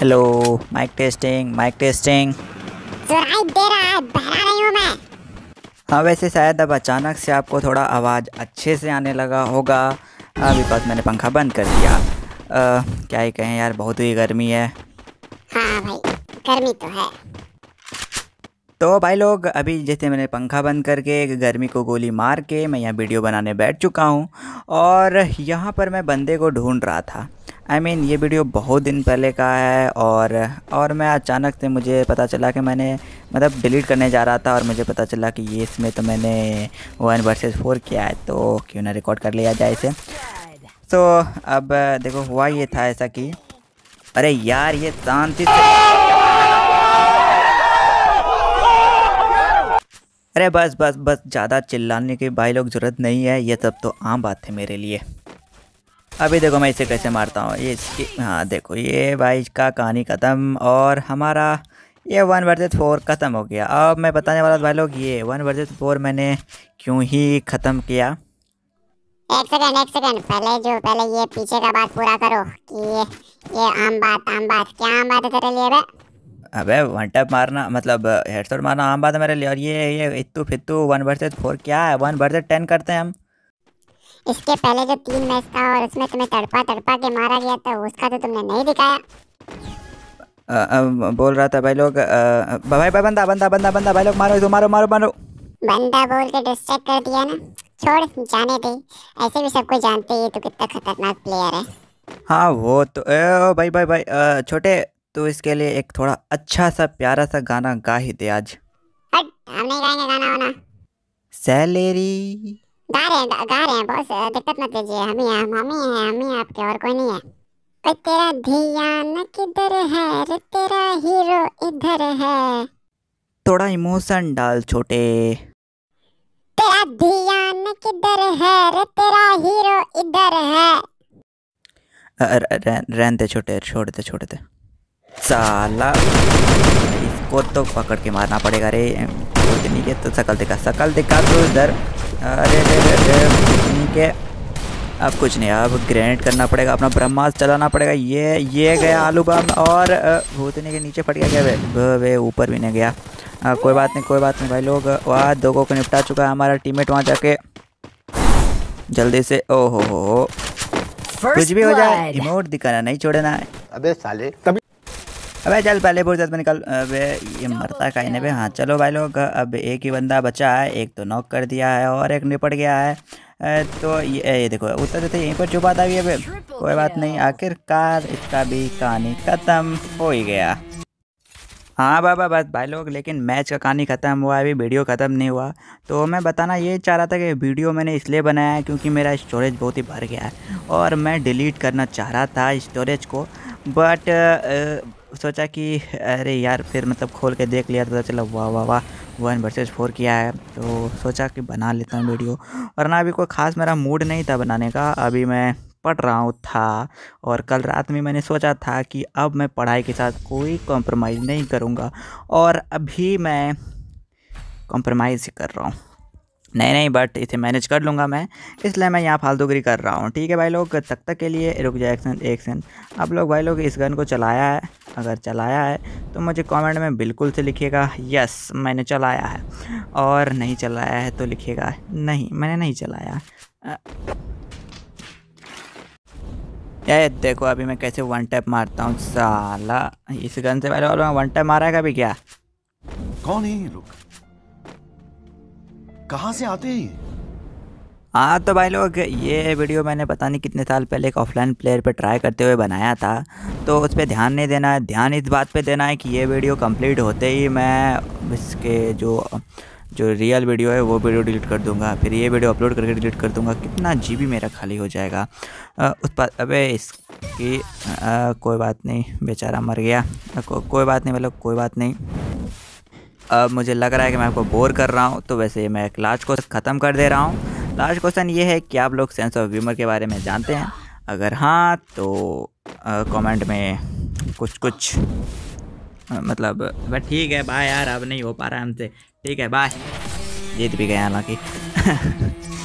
Hello, mic testing. सुनाई दे रहा है, बहरा नहीं हूं मैं। हाँ, वैसे शायद अब अचानक से आपको थोड़ा आवाज़ अच्छे से आने लगा होगा। अभी बस मैंने पंखा बंद कर दिया। क्या ही कहें यार, बहुत ही गर्मी है। हाँ भाई, गर्मी तो है। तो भाई लोग, अभी जैसे मैंने पंखा बंद करके गर्मी को गोली मार के मैं यहाँ वीडियो बनाने बैठ चुका हूँ और यहाँ पर मैं बंदे को ढूंढ रहा था। ये वीडियो बहुत दिन पहले का है और मैं अचानक से मुझे पता चला कि मैंने डिलीट करने जा रहा था और मुझे पता चला कि ये इसमें तो मैंने 1 vs 4 किया है, तो क्यों ना रिकॉर्ड कर लिया जाए इसे। तो अब देखो, हुआ ये था ऐसा कि अरे यार, ये शांति से अरे बस ज़्यादा चिल्लाने की भाई लोग ज़रूरत नहीं है, ये सब तो आम बात है मेरे लिए। अभी देखो मैं इसे कैसे मारता हूँ, ये इसकी। हाँ देखो, ये भाई का कहानी ख़त्म और हमारा ये 1 vs 4 ख़त्म हो गया। अब मैं बताने वाला भाई लोग, ये 1 vs 4 मैंने क्यों ही ख़त्म किया। एक सेकंड, पहले ये पीछे का बात पूरा करो कि ये आम बात क्या आम बात है तेरे लिए। अबे वन टैप मारना मतलब हेडशॉट मारना आम बात है मेरे लिए, और ये इत्तू फित्तू 1 vs 4 क्या है, 1 vs 10 करते हैं हम। इसके पहले जो 3 मैच था और उसमें तुम्हें तड़पा के मारा गया था, उसका तो तुमने नहीं दिखाया। बोल रहा था भाई लोग, भाई बंदा भाई लोग मारो, इसको मारो। बंदा बोल के डिस्ट्रैक्ट कर दिया ना, छोड़ जाने दे, ऐसे भी सब कोई जानते हैं तो कितना खतरनाक प्लेयर है। हाँ वो तो भाई छोटे, तो इसके लिए एक थोड़ा अच्छा सा प्यारा सा गाना गा ही दे आज। हट, हम नहीं गाएंगे गाना वाना। सैलरी गा रहे हैं बॉस, दिक्कत मत कीजिए, हम ही हैं आपके, और कोई नहीं है। कोई तेरा ध्यान किधर है रे, तेरा हीरो इधर है। थोड़ा इमोशन डाल छोटे। तेरा ध्यान किधर है रे, तेरा हीरो इधर है। रहने दे छोटे, छोड़ दे साला, इसको तो पकड़ के मारना पड़ेगा रे। नहीं के तो शकल दिखा तो इधर। अरे नहीं के अब कुछ नहीं, अब ग्रेनेड करना पड़ेगा, अपना ब्रह्मास्त्र चलाना पड़ेगा। ये गया आलू बम और भूतनी के नीचे पड़ गया, वे ऊपर भी नहीं गया। कोई बात नहीं भाई लोग, वहाँ 2 को निपटा चुका है हमारा टीममेट। वहाँ जाके जल्दी से, ओहो कुछ भी हो जाए, इमोट दिखाना नहीं छोड़ना। अबे साले, अबे चल, पहले बहुत जल्द में निकल। अबे ये मरता कहीं नहीं। हाँ चलो भाई लोग, अब एक ही बंदा बचा है, एक तो नॉक कर दिया है और एक निपट गया है। तो ये देखो, उतरते यहीं पर छुपा था ये। कोई बात नहीं, आखिरकार इसका भी कहानी ख़त्म हो ही गया। हाँ बाबा बस भाई लोग, लेकिन मैच का कहानी ख़त्म हुआ, अभी वीडियो ख़त्म नहीं हुआ। तो मैं बताना ये चाह रहा था कि वीडियो मैंने इसलिए बनाया है क्योंकि मेरा स्टोरेज बहुत ही भर गया है और मैं डिलीट करना चाह रहा था स्टोरेज को, बट सोचा कि अरे यार, फिर खोल के देख लिया, पता चला वाह 1 vs 4 किया है, तो सोचा कि बना लेता हूँ वीडियो। वरना अभी कोई ख़ास मेरा मूड नहीं था बनाने का, अभी मैं पढ़ रहा हूँ था और कल रात में मैंने सोचा था कि अब मैं पढ़ाई के साथ कोई कॉम्प्रोमाइज़ नहीं करूँगा, और अभी मैं कॉम्प्रोमाइज़ कर रहा हूँ। नहीं, बट इसे मैनेज कर लूँगा मैं, इसलिए मैं यहाँ फालतूगिरी कर रहा हूँ। ठीक है भाई लोग, तक के लिए रुक जाए। एक्शन आप लोग भाई लोग, इस गन को चलाया है, अगर चलाया है तो मुझे कमेंट में बिल्कुल से लिखिएगा यस मैंने चलाया है, और नहीं चलाया है तो लिखिएगा नहीं मैंने नहीं चलाया। ये देखो अभी मैं कैसे 1 टैप मारता हूँ साला, इस गन से पहले और 1 टैप मारा है कभी क्या। कौन है ये लोग, कहाँ से आते हैं? हाँ तो भाई लोग, ये वीडियो मैंने पता नहीं कितने साल पहले एक ऑफलाइन प्लेयर पर ट्राई करते हुए बनाया था, तो उस पर ध्यान नहीं देना है। ध्यान इस बात पे देना है कि ये वीडियो कंप्लीट होते ही मैं इसके जो रियल वीडियो है वो वीडियो डिलीट कर दूंगा, फिर ये वीडियो अपलोड करके डिलीट कर दूंगा। कितना GB मेरा खाली हो जाएगा उस पर। अबे इसकी कोई बात नहीं, बेचारा मर गया। कोई बात नहीं मतलब, कोई बात नहीं। अब मुझे लग रहा है कि मैं आपको बोर कर रहा हूँ, तो वैसे मैं लास्ट क्वेश्चन ख़त्म कर दे रहा हूँ। लास्ट क्वेश्चन ये है कि आप लोग सेंस ऑफ ह्यूमर के बारे में जानते हैं, अगर हाँ तो कॉमेंट में कुछ मतलब बस। ठीक है बाय यार, अब नहीं हो पा रहा है हमसे। ठीक है बाय, जीत भी गए हालांकि।